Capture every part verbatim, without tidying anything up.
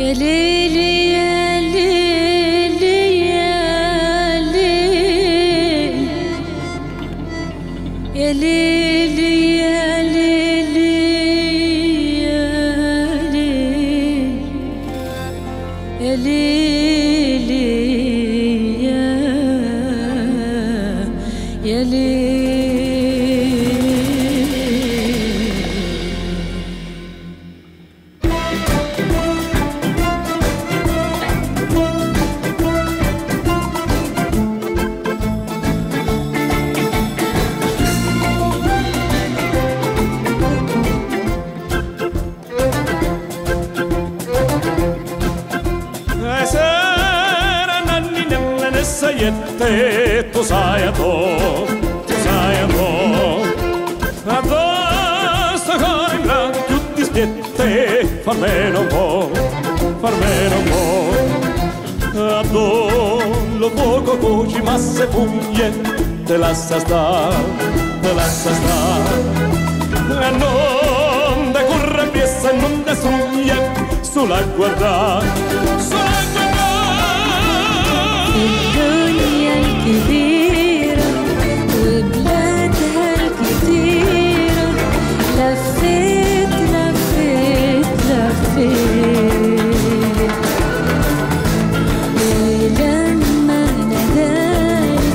يا ليلي يا ليلي يا ليلي يا ليلي يا ليلي يا ليلي يا ليلي يا ليلي. Tu sai a to, tu sai a to, addosso ancora in blanco tutti spiette, farmelo un po', farmelo un po', addollo poco cuci masse puglie, te lascia sta, te lascia sta, e non da curra piessa, non da struglia, sulla guarda, sulla guarda. كبيرة وبلادها الكتيرة لفيت لفيت لفيت ولما ندالك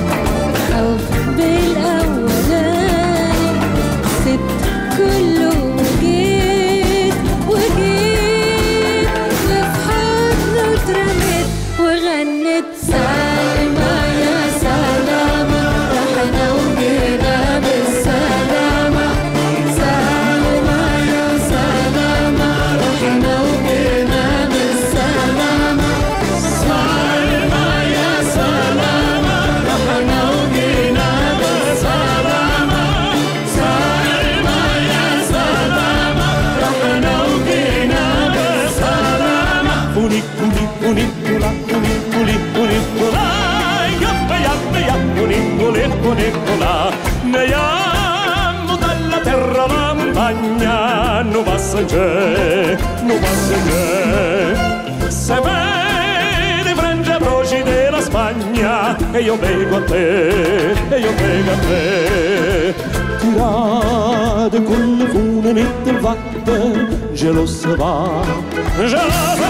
حب الأولاني سبت كله وجيت وجيت لفحضن وترميت وغنيت سالمة Funicula, funiculi, funicula, yappa, yappa, yappa, funiculi, funicula. Neiamo dalla terra alla montagna, non passa c'è, non passa c'è. Se vedi frangia broci della Spagna, e io vengo a te, e io vengo a te. Tirate con le fune nette vatte, je lo se va, je lo se va.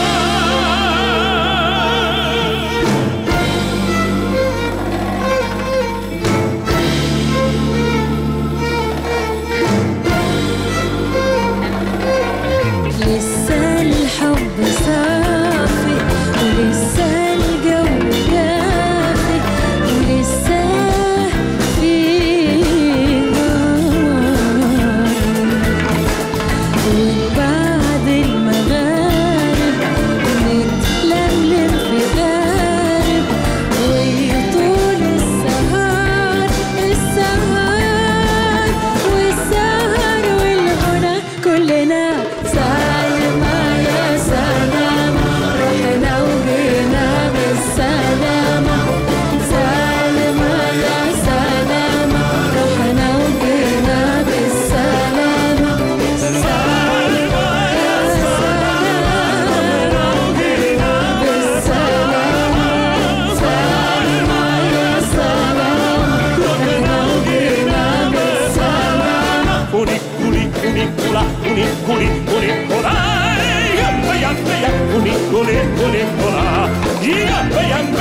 Funiculi, funicula, yappa, yappa, yappa, funiculi, funicula, yappa, yappa.